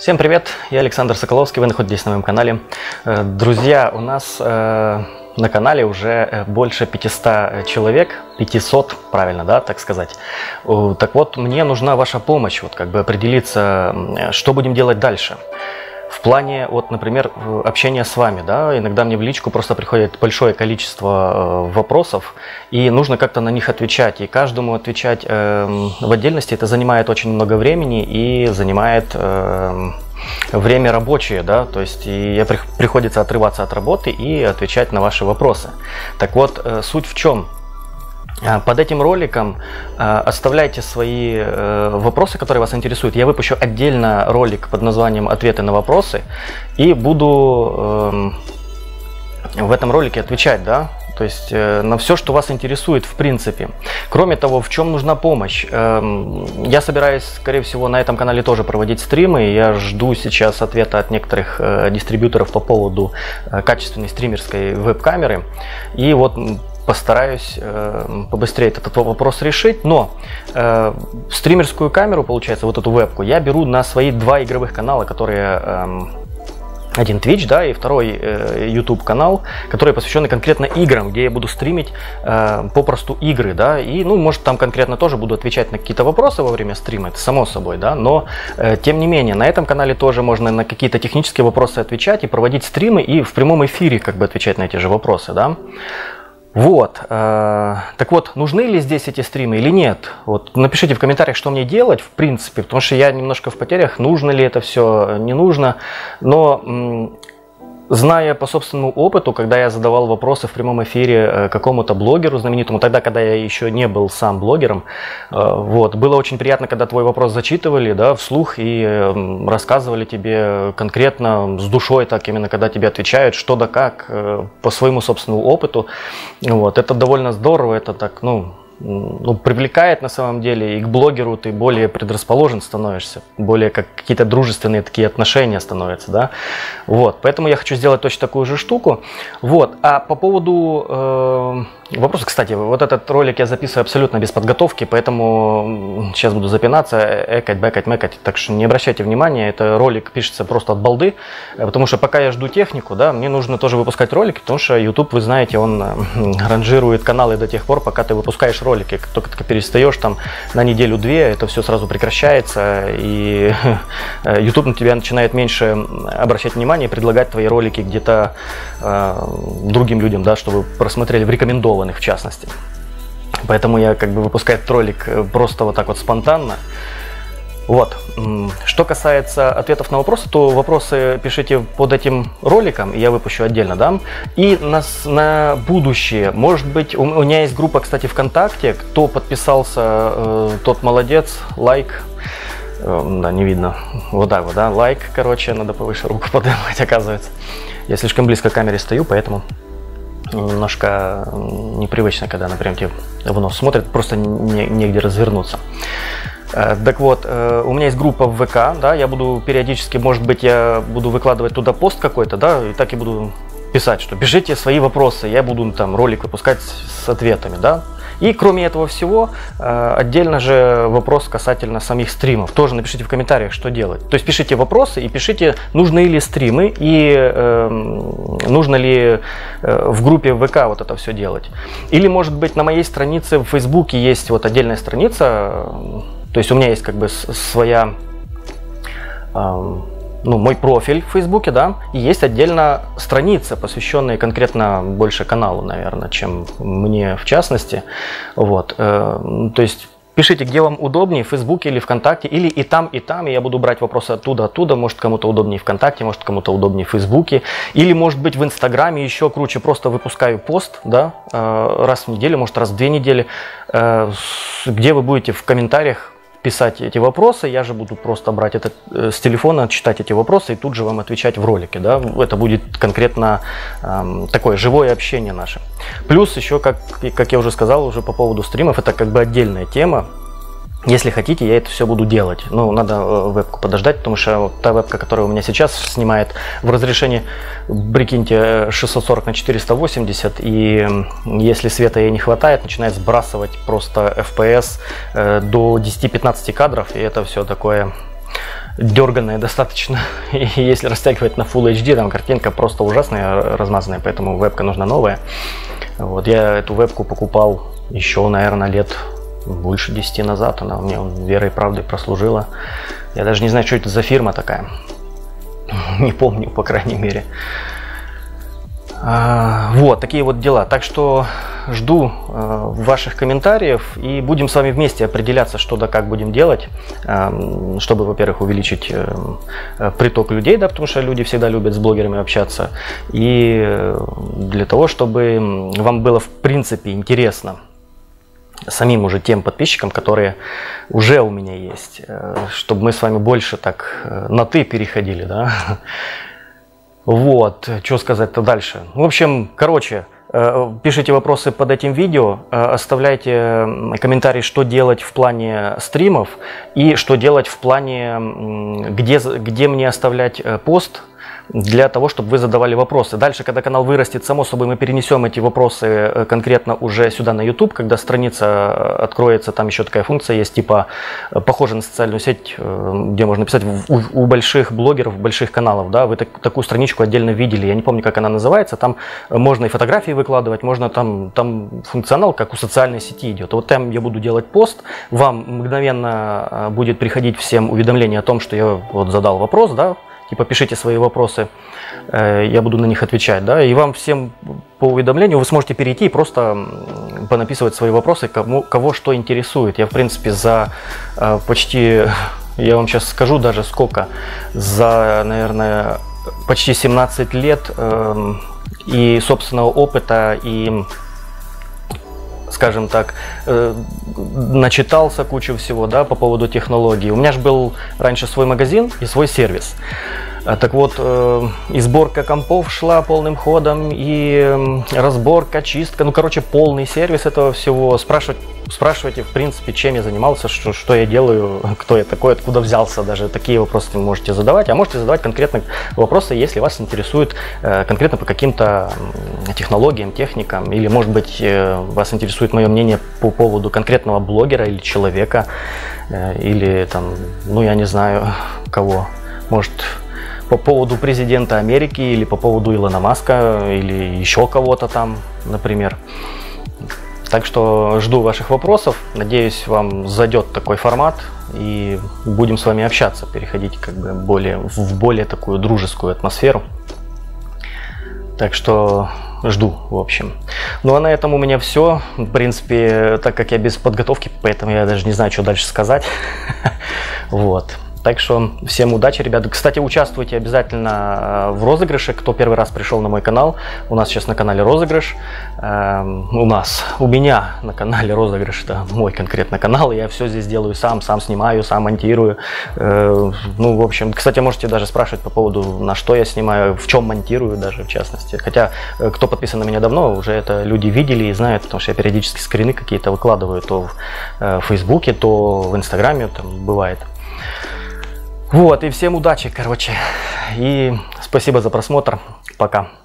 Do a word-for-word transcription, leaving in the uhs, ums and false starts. Всем привет, я Александр Соколовский, вы находитесь на моем канале. Друзья, у нас на канале уже больше пятисот человек, пятьсот, правильно, да, так сказать. Так вот, мне нужна ваша помощь, вот как бы определиться, что будем делать дальше. В плане, вот, например, общения с вами, да, иногда мне в личку просто приходит большое количество э, вопросов, и нужно как-то на них отвечать, и каждому отвечать э, в отдельности, это занимает очень много времени и занимает э, время рабочее, да, то есть и при, приходится отрываться от работы и отвечать на ваши вопросы. Так вот, э, суть в чем? Под этим роликом оставляйте свои вопросы, которые вас интересуют. Я выпущу отдельно ролик под названием «Ответы на вопросы» и буду в этом ролике отвечать, да? То есть на все, что вас интересует, в принципе. Кроме того, в чем нужна помощь? Я собираюсь, скорее всего, на этом канале тоже проводить стримы. Я жду сейчас ответа от некоторых дистрибьюторов по поводу качественной стримерской веб-камеры. И вот... постараюсь э, побыстрее этот вопрос решить, но э, стримерскую камеру, получается, вот эту вебку, я беру на свои два игровых канала, которые... Э, один Twitch, да, и второй э, YouTube канал, который посвящен конкретно играм, где я буду стримить э, попросту игры, да, и, ну, может, там конкретно тоже буду отвечать на какие-то вопросы во время стрима, это само собой, да, но, э, тем не менее, на этом канале тоже можно на какие-то технические вопросы отвечать и проводить стримы, и в прямом эфире, как бы, отвечать на эти же вопросы, да. Вот, э, так вот, нужны ли здесь эти стримы или нет? Вот, напишите в комментариях, что мне делать, в принципе, потому что я немножко в потерях, нужно ли это все, не нужно. Но, зная по собственному опыту, когда я задавал вопросы в прямом эфире какому-то блогеру знаменитому, тогда, когда я еще не был сам блогером, э, вот, было очень приятно, когда твой вопрос зачитывали, да, вслух и э, рассказывали тебе конкретно, с душой так, именно когда тебе отвечают, что да как, э, по своему собственному опыту. Вот, это довольно здорово, это так, ну, ну, привлекает на самом деле, и к блогеру ты более предрасположен становишься, более как какие-то дружественные такие отношения становятся, да, вот, поэтому я хочу сделать точно такую же штуку, вот, а по поводу э, вопроса, кстати, вот этот ролик я записываю абсолютно без подготовки, поэтому сейчас буду запинаться, экать, бэкать, мекать, так что не обращайте внимания, это ролик пишется просто от балды, потому что пока я жду технику, да, мне нужно тоже выпускать ролики, потому что YouTube, вы знаете, он ранжирует каналы до тех пор, пока ты выпускаешь ролик. Ролики. Как только ты перестаешь там на неделю-две, это все сразу прекращается, и YouTube на тебя начинает меньше обращать внимание, предлагать твои ролики где-то э, другим людям, да, чтобы просмотрели, в рекомендованных в частности. Поэтому я как бы выпускаю этот ролик просто вот так вот спонтанно. Вот. Что касается ответов на вопросы, то вопросы пишите под этим роликом, я выпущу отдельно, да. И нас на будущее, может быть, у меня есть группа, кстати, ВКонтакте, кто подписался, э, тот молодец, лайк, э, да, не видно, вот так вот, да, лайк, короче, надо повыше руку поднимать, оказывается. Я слишком близко к камере стою, поэтому немножко непривычно, когда, например, тебе в нос смотрят, просто не, негде развернуться. Так вот, у меня есть группа в ВК, да, я буду периодически, может быть, я буду выкладывать туда пост какой-то, да, и так и буду писать, что пишите свои вопросы, я буду там ролик выпускать с ответами, да. И кроме этого всего, отдельно же вопрос касательно самих стримов, тоже напишите в комментариях, что делать. То есть пишите вопросы и пишите, нужны ли стримы и э, нужно ли в группе ВК вот это все делать. Или, может быть, на моей странице в Фейсбуке есть вот отдельная страница. То есть у меня есть как бы своя, э, ну, мой профиль в Фейсбуке, да, и есть отдельно страница, посвященная конкретно больше каналу, наверное, чем мне в частности. Вот, э, то есть пишите, где вам удобнее, в Фейсбуке или ВКонтакте, или и там, и там, и я буду брать вопросы оттуда, оттуда, может кому-то удобнее ВКонтакте, может кому-то удобнее в Фейсбуке, или может быть в Инстаграме еще круче, просто выпускаю пост, да, э, раз в неделю, может раз в две недели, э, где вы будете в комментариях писать эти вопросы, я же буду просто брать это с телефона, читать эти вопросы и тут же вам отвечать в ролике, да, это будет конкретно эм, такое живое общение наше. Плюс еще, как, как я уже сказал, уже по поводу стримов, это как бы отдельная тема, если хотите, я это все буду делать, но надо вебку подождать, потому что та вебка, которая у меня сейчас снимает в разрешении, прикиньте, шестьсот сорок на четыреста восемьдесят, и если света ей не хватает, начинает сбрасывать просто эф пи эс до десяти-пятнадцати кадров, и это все такое дерганная достаточно. И если растягивать на Full эйч ди, там картинка просто ужасная, размазанная, поэтому вебка нужна новая. Вот я эту вебку покупал еще, наверное, лет больше десяти назад. Она мне верой и правдой прослужила. Я даже не знаю, что это за фирма такая. Не помню, по крайней мере. Вот, такие вот дела. Так что жду ваших комментариев, и будем с вами вместе определяться, что да как будем делать, чтобы, во-первых, увеличить приток людей, да, потому что люди всегда любят с блогерами общаться, и для того, чтобы вам было, в принципе, интересно самим уже тем подписчикам, которые уже у меня есть, чтобы мы с вами больше так на «ты» переходили, да. Вот, что сказать-то дальше. В общем, короче, пишите вопросы под этим видео, оставляйте комментарии, что делать в плане стримов и что делать в плане, где, где мне оставлять пост, для того, чтобы вы задавали вопросы. Дальше, когда канал вырастет, само собой, мы перенесем эти вопросы конкретно уже сюда на YouTube, когда страница откроется, там еще такая функция есть, типа, похожа на социальную сеть, где можно писать у, у больших блогеров, больших каналов, да, вы так, такую страничку отдельно видели, я не помню, как она называется, там можно и фотографии выкладывать, можно там, там функционал, как у социальной сети идет. Вот там я буду делать пост, вам мгновенно будет приходить всем уведомление о том, что я вот задал вопрос, да, типа, пишите свои вопросы, я буду на них отвечать, да, и вам всем по уведомлению вы сможете перейти и просто понаписывать свои вопросы, кому, кого что интересует. Я, в принципе, за почти, я вам сейчас скажу даже сколько, за, наверное, почти семнадцать лет и собственного опыта, и, скажем так, начитался кучу всего, да, по поводу технологий. У меня же был раньше свой магазин и свой сервис. Так вот, и сборка компов шла полным ходом, и разборка, чистка, ну, короче, полный сервис этого всего. Спрашивать, спрашивайте, в принципе, чем я занимался, что, что я делаю, кто я такой, откуда взялся, даже такие вопросы вы можете задавать. А можете задавать конкретные вопросы, если вас интересует конкретно по каким-то технологиям, техникам, или, может быть, вас интересует мое мнение по поводу конкретного блогера или человека, или, там, ну, я не знаю, кого, может... по поводу президента Америки, или по поводу Илона Маска, или еще кого-то там, например. Так что жду ваших вопросов. Надеюсь, вам зайдет такой формат, и будем с вами общаться, переходить как бы более, в более такую дружескую атмосферу. Так что жду, в общем. Ну а на этом у меня все. В принципе, так как я без подготовки, поэтому я даже не знаю, что дальше сказать. Вот. Так что всем удачи, ребята. Кстати, участвуйте обязательно в розыгрыше, кто первый раз пришел на мой канал. У нас сейчас на канале розыгрыш. Эм, у нас, у меня на канале розыгрыш, это мой конкретно канал. Я все здесь делаю сам, сам снимаю, сам монтирую. Э, ну, в общем, кстати, можете даже спрашивать по поводу, на что я снимаю, в чем монтирую даже, в частности. Хотя, кто подписан на меня давно, уже это люди видели и знают, потому что я периодически скрины какие-то выкладываю то в Фейсбуке, то в Инстаграме, там бывает. Вот, и всем удачи, короче, и спасибо за просмотр, пока.